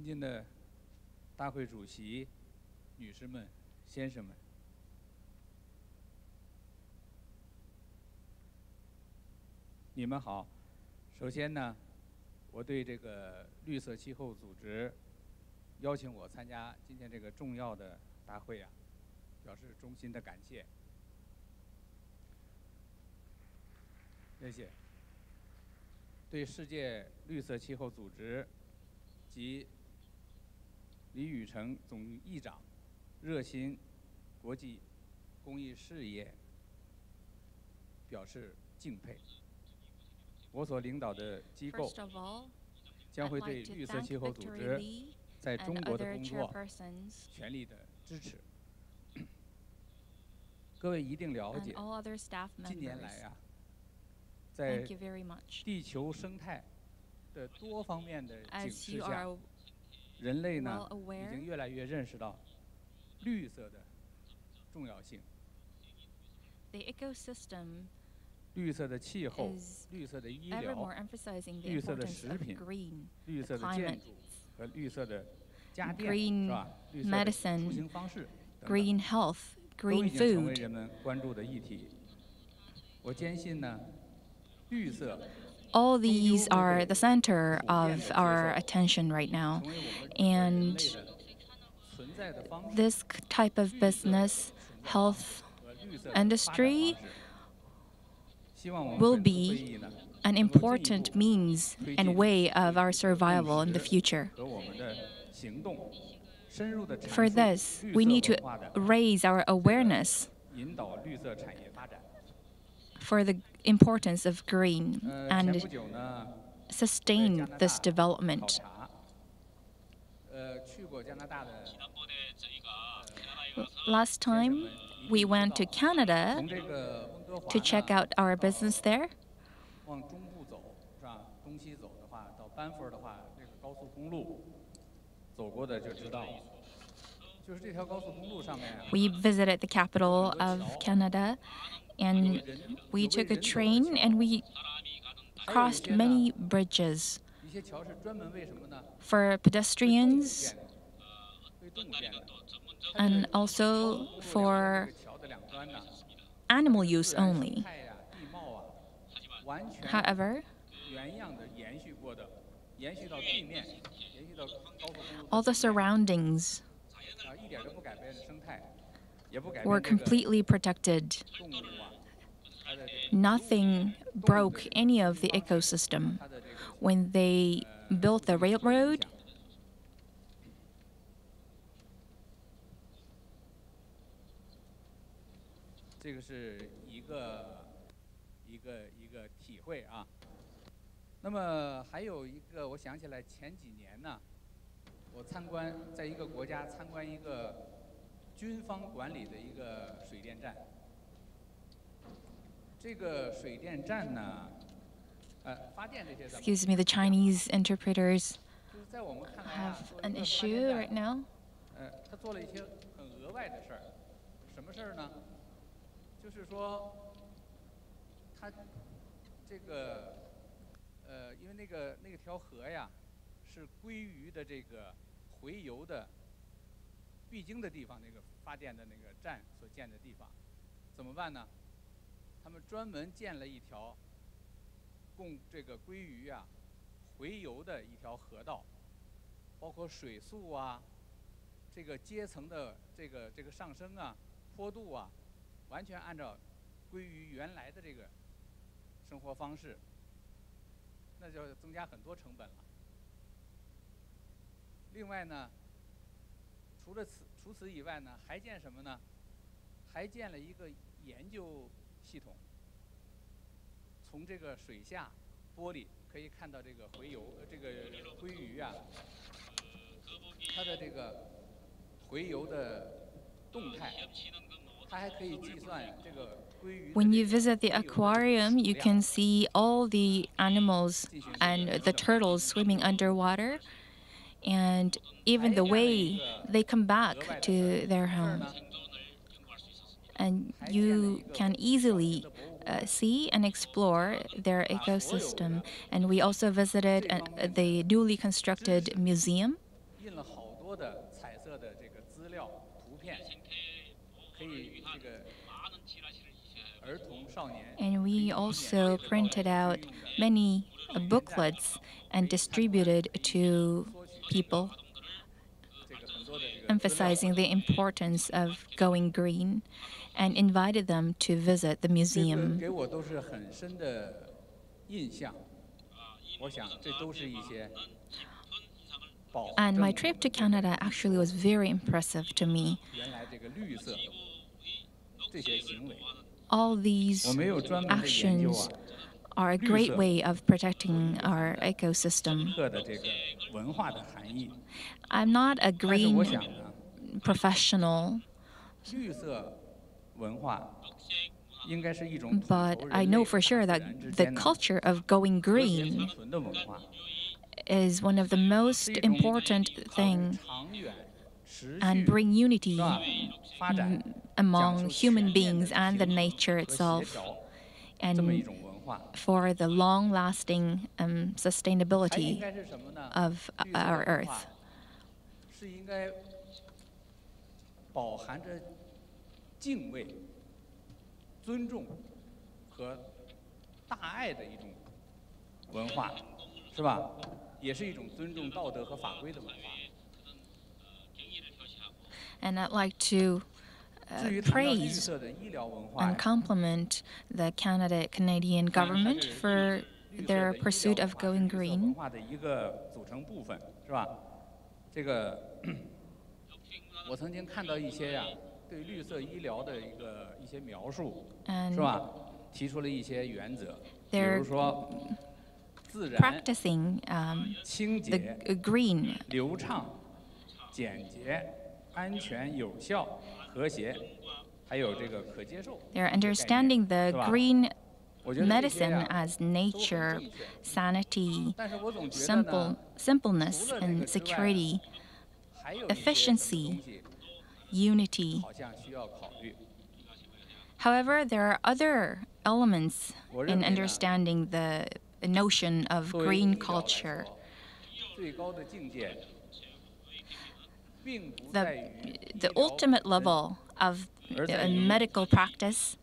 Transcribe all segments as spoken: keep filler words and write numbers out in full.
尊敬的大会主席、女士们、先生们，你们好。首先呢，我对这个绿色气候组织邀请我参加今天这个重要的大会啊，表示衷心的感谢。谢谢。对世界绿色气候组织及李宇澄总议长热心国际公益事业表示敬佩。我所领导的机构将会对绿色气候组织在中国的工作全力的支持。各位一定了解，近年来啊。 在地球生态的多方面的警示下，人类呢已经越来越认识到绿色的重要性。绿色的气候、绿色的医疗、绿色的食品、绿色的建筑和绿色的家电，是吧？绿色的出行方式等等，都已经成为人们关注的议题。我坚信呢。 All these are the center of our attention right now, and this type of business, health industry, will be an important means and way of our survival in the future. For this, we need to raise our awareness for the importance of green and sustain this development. Last time, we went to Canada to check out our business there. We visited the capital of Canada, and we took a train and we crossed many bridges for pedestrians and also for animal use only. However, all the surroundings were completely protected. Nothing broke any of the ecosystem. When they built the railroad, Excuse me, the Chinese interpreters have an issue right now. When you visit the aquarium, you can see all the animals and the turtles swimming underwater, and even the way they come back to their home. And you can easily uh, see and explore their ecosystem. And we also visited uh, the newly constructed museum. And we also printed out many booklets and distributed to people, emphasizing the importance of going green, and invited them to visit the museum. And my trip to Canada actually was very impressive to me. All these actions are a great way of protecting our ecosystem. I'm not a green professional, but I know for sure that the culture of going green is one of the most important things, and bring unity among human beings and the nature itself, and for the long-lasting um, sustainability of our Earth. And I'd like to uh, praise and compliment the Canada, Canadian government for their pursuit of going green. And they're practicing um, the uh, green. They're understanding the green medicine as nature, sanity, simple, simpleness and security, efficiency, unity. However, there are other elements in understanding the notion of green culture. The, the ultimate level of the medical practice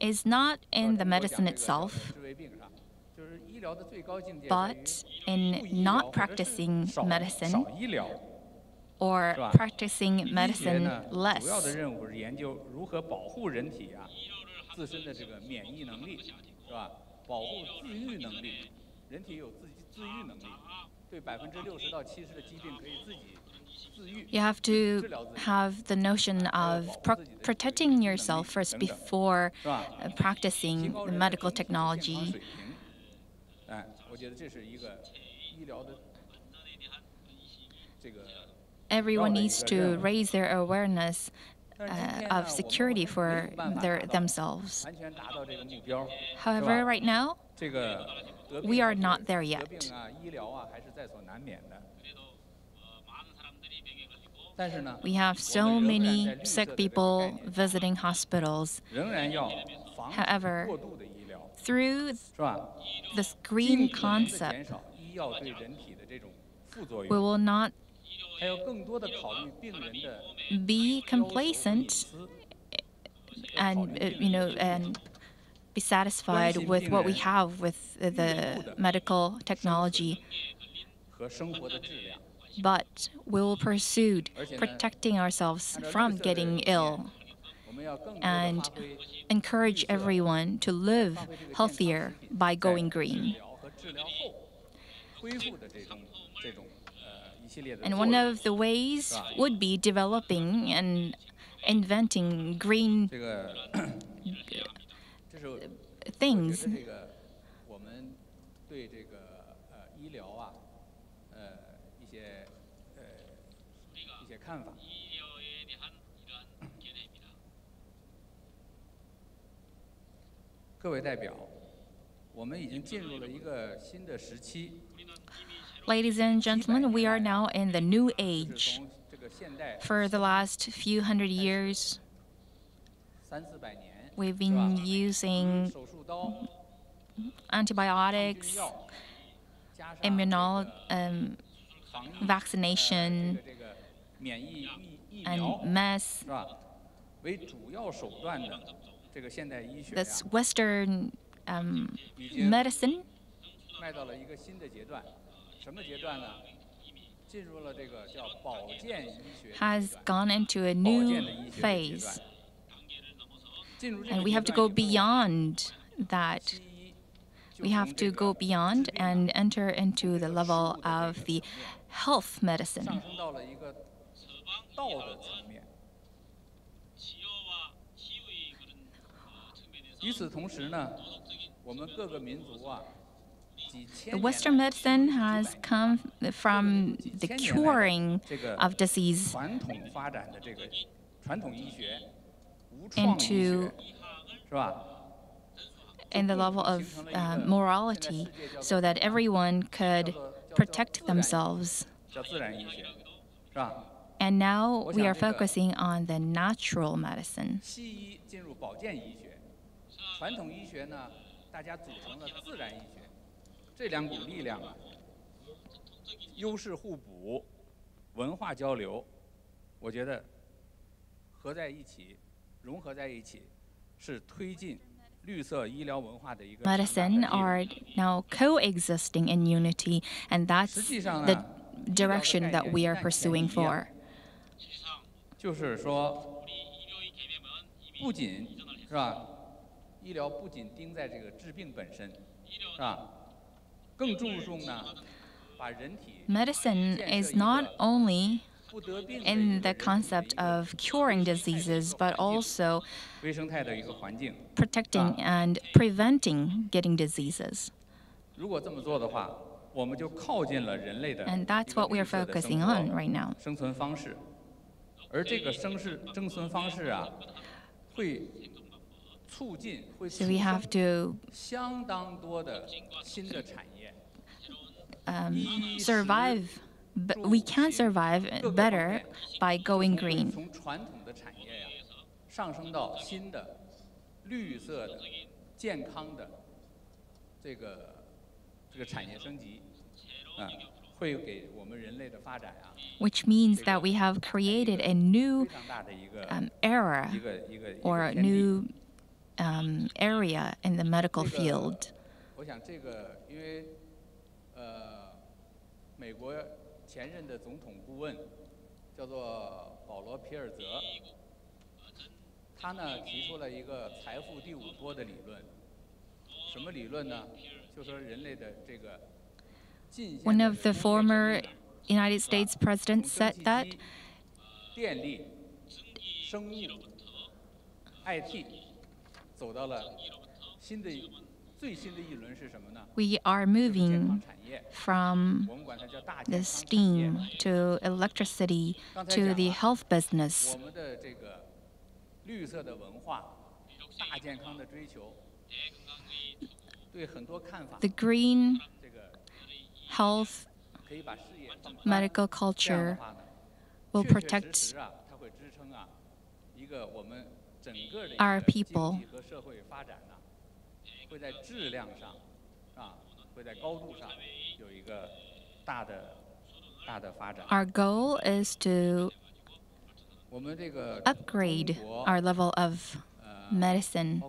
is not in the medicine itself, but in not practicing medicine or practicing medicine less. You have to have the notion of pro protecting yourself first before uh, practicing the medical technology. Everyone needs to raise their awareness uh, of security for their, themselves. However, right now, we are not there yet. We have so many sick people visiting hospitals. However, through this green concept, we will not be complacent and, you know, and be satisfied with what we have with the medical technology, but we will pursue protecting ourselves from getting ill and encourage everyone to live healthier by going green. And one of the ways would be developing and inventing green things. Ladies and gentlemen, we are now in the new age. For the last few hundred years, we've been using antibiotics, immunol, um, vaccination, and mess this Western um, medicine has gone into a new phase. And we have to go beyond that. We have to go beyond and enter into the level of the health medicine. The Western medicine has come from the curing of disease into in the level of uh, morality, so that everyone could protect themselves. And now we are focusing on the natural medicine. Medicine are now coexisting in unity, and that's the direction that we are pursuing for. Medicine is not only in the concept of curing diseases, but also protecting and preventing getting diseases. And that's what we are focusing on right now. So we have to um, survive. But we can survive better by going green. Which means that we have created a new um, era or a new um, area in the medical field. One of the former United States presidents said that we are moving from the steam to electricity to the health business. The green health medical culture will protect our people. Our goal is to upgrade our level of medicine.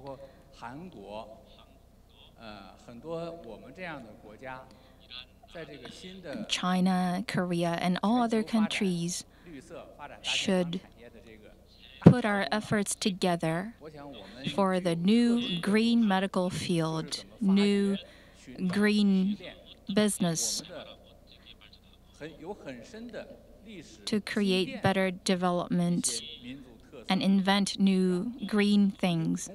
China, Korea, and all other countries should put our efforts together for the new green medical field, new green business, to create better development and invent new green things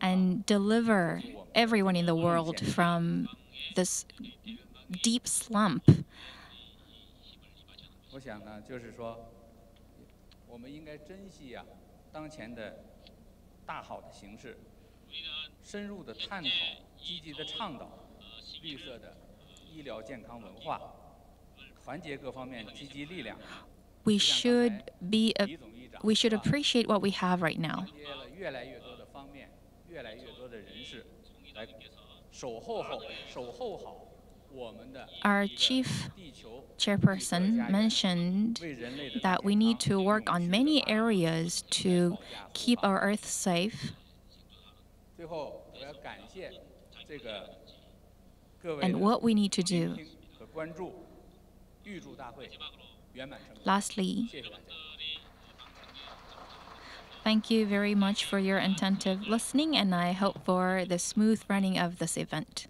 and deliver everyone in the world from this deep slump. We should be a, we should appreciate what we have right now. Our chief chairperson mentioned that we need to work on many areas to keep our Earth safe. And what we need to do. Lastly, thank you very much for your attentive listening, and I hope for the smooth running of this event.